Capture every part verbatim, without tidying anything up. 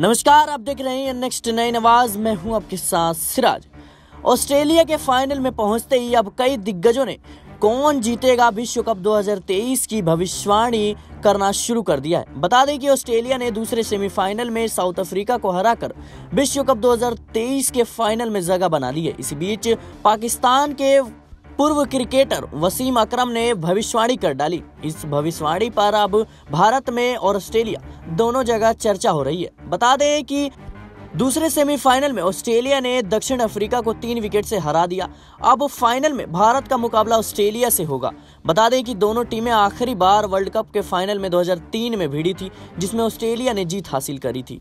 नमस्कार, आप देख रहे हैं नेक्स्ट नाइन आवाज। मैं हूं आपके साथ सिराज। ऑस्ट्रेलिया के फाइनल में पहुंचते ही अब कई दिग्गजों ने कौन जीतेगा विश्व कप दो हज़ार तेईस की भविष्यवाणी करना शुरू कर दिया है। बता दें कि ऑस्ट्रेलिया ने दूसरे सेमीफाइनल में साउथ अफ्रीका को हराकर विश्व कप दो हज़ार तेईस के फाइनल में जगह बना ली है। इसी बीच पाकिस्तान के पूर्व क्रिकेटर वसीम अकरम ने भविष्यवाणी कर डाली। इस भविष्यवाणी पर अब भारत में और ऑस्ट्रेलिया दोनों जगह चर्चा हो रही है। बता दें कि दूसरे सेमीफाइनल में ऑस्ट्रेलिया ने दक्षिण अफ्रीका को तीन विकेट से हरा दिया। अब फाइनल में भारत का मुकाबला ऑस्ट्रेलिया से होगा। बता दें कि दोनों टीमें आखिरी बार वर्ल्ड कप के फाइनल में दो हज़ार तीन में भिड़ी थी, जिसमें ऑस्ट्रेलिया ने जीत हासिल करी थी।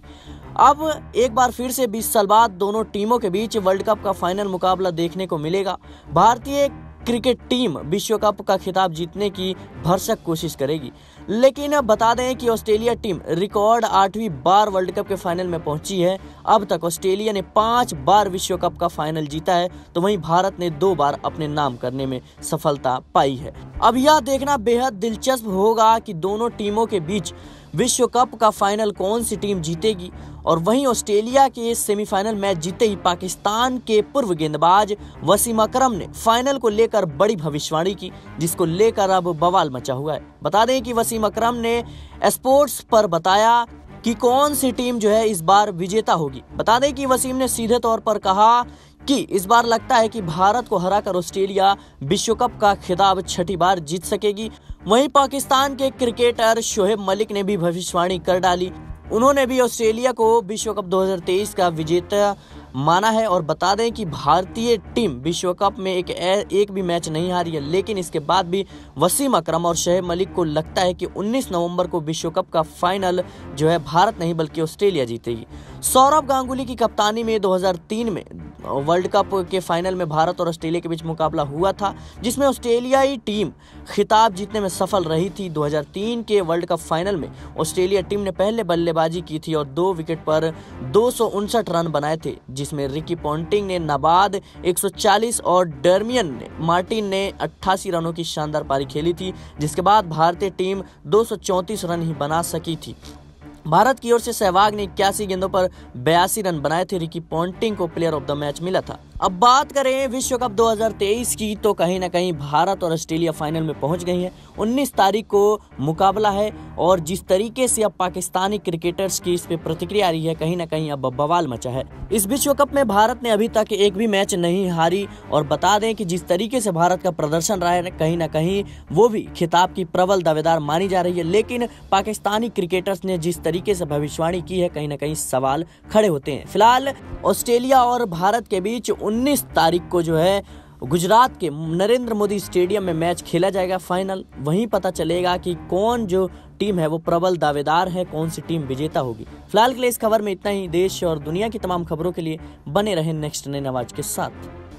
अब एक बार फिर से बीस साल बाद दोनों टीमों के बीच वर्ल्ड कप का फाइनल मुकाबला देखने को मिलेगा। भारतीय क्रिकेट टीम विश्व कप का खिताब जीतने की भरसक कोशिश करेगी, लेकिन बता दें कि ऑस्ट्रेलिया टीम रिकॉर्ड आठवीं बार वर्ल्ड कप के फाइनल में पहुंची है। अब तक ऑस्ट्रेलिया ने पांच बार विश्व कप का फाइनल जीता है, तो वहीं भारत ने दो बार अपने नाम करने में सफलता पाई है। अब यह देखना बेहद दिलचस्प होगा कि दोनों टीमों के बीच विश्व कप का फाइनल कौन सी टीम जीतेगी। और वहीं ऑस्ट्रेलिया के सेमीफाइनल मैच जीते ही पाकिस्तान के पूर्व गेंदबाज वसीम अकरम ने फाइनल को लेकर बड़ी भविष्यवाणी की, जिसको लेकर अब बवाल मचा हुआ है। बता दें कि वसीम अकरम ने स्पोर्ट्स पर बताया कि कौन सी टीम जो है इस बार विजेता होगी। बता दें कि वसीम ने सीधे तौर पर कहा कि इस बार लगता है कि भारत को हराकर ऑस्ट्रेलिया विश्व कप का खिताब छठी बार जीत सकेगी। वहीं पाकिस्तान के क्रिकेटर शोएब मलिक ने भी भविष्यवाणी कर डाली। उन्होंने भी ऑस्ट्रेलिया को विश्व कप दो हज़ार तेईस का विजेता माना है। और बता दें कि भारतीय टीम विश्व कप में एक एक भी मैच नहीं हारी है, लेकिन इसके बाद भी वसीम अकरम और शोएब मलिक को लगता है कि उन्नीस नवंबर को विश्व कप का फाइनल जो है भारत नहीं बल्कि ऑस्ट्रेलिया जीतेगी। सौरव गांगुली की कप्तानी में दो हज़ार तीन में वर्ल्ड कप के फाइनल में भारत और ऑस्ट्रेलिया के बीच मुकाबला हुआ था, जिसमें ऑस्ट्रेलियाई टीम खिताब जीतने में सफल रही थी। दो हज़ार तीन के वर्ल्ड कप फाइनल में ऑस्ट्रेलिया टीम ने पहले बल्लेबाजी की थी और दो विकेट पर दो सौ उनसठ रन बनाए थे, जिसमें रिकी पॉन्टिंग ने नाबाद एक सौ चालीस और डैमियन मार्टिन ने अट्ठासी रनों की शानदार पारी खेली थी, जिसके बाद भारतीय टीम दो सौ चौंतीस रन ही बना सकी थी। भारत की ओर से सहवाग ने इक्यासी गेंदों पर बयासी रन बनाए थे। रिकी पॉन्टिंग को प्लेयर ऑफ द मैच मिला था। अब बात करें विश्व कप दो हज़ार तेईस की, तो कहीं ना कहीं भारत और ऑस्ट्रेलिया फाइनल में पहुंच गई है। उन्नीस तारीख को मुकाबला है और जिस तरीके से अब पाकिस्तानी क्रिकेटर्स की इस पे प्रतिक्रिया आ रही है, कहीं ना कहीं अब बवाल मचा है। इस विश्व कप में भारत ने अभी तक एक भी मैच नहीं हारी। और बता दें कि जिस तरीके से भारत का प्रदर्शन रहा है, कहीं ना कहीं वो भी खिताब की प्रबल दावेदार मानी जा रही है। लेकिन पाकिस्तानी क्रिकेटर्स ने जिस तरीके से भविष्यवाणी की है, कहीं ना कहीं सवाल खड़े होते हैं। फिलहाल ऑस्ट्रेलिया और भारत के बीच उन्नीस तारीख को जो है गुजरात के नरेंद्र मोदी स्टेडियम में मैच खेला जाएगा फाइनल। वहीं पता चलेगा कि कौन जो टीम है वो प्रबल दावेदार है, कौन सी टीम विजेता होगी। फिलहाल के लिए इस खबर में इतना ही। देश और दुनिया की तमाम खबरों के लिए बने रहें नेक्स्ट नाइन आवाज के साथ।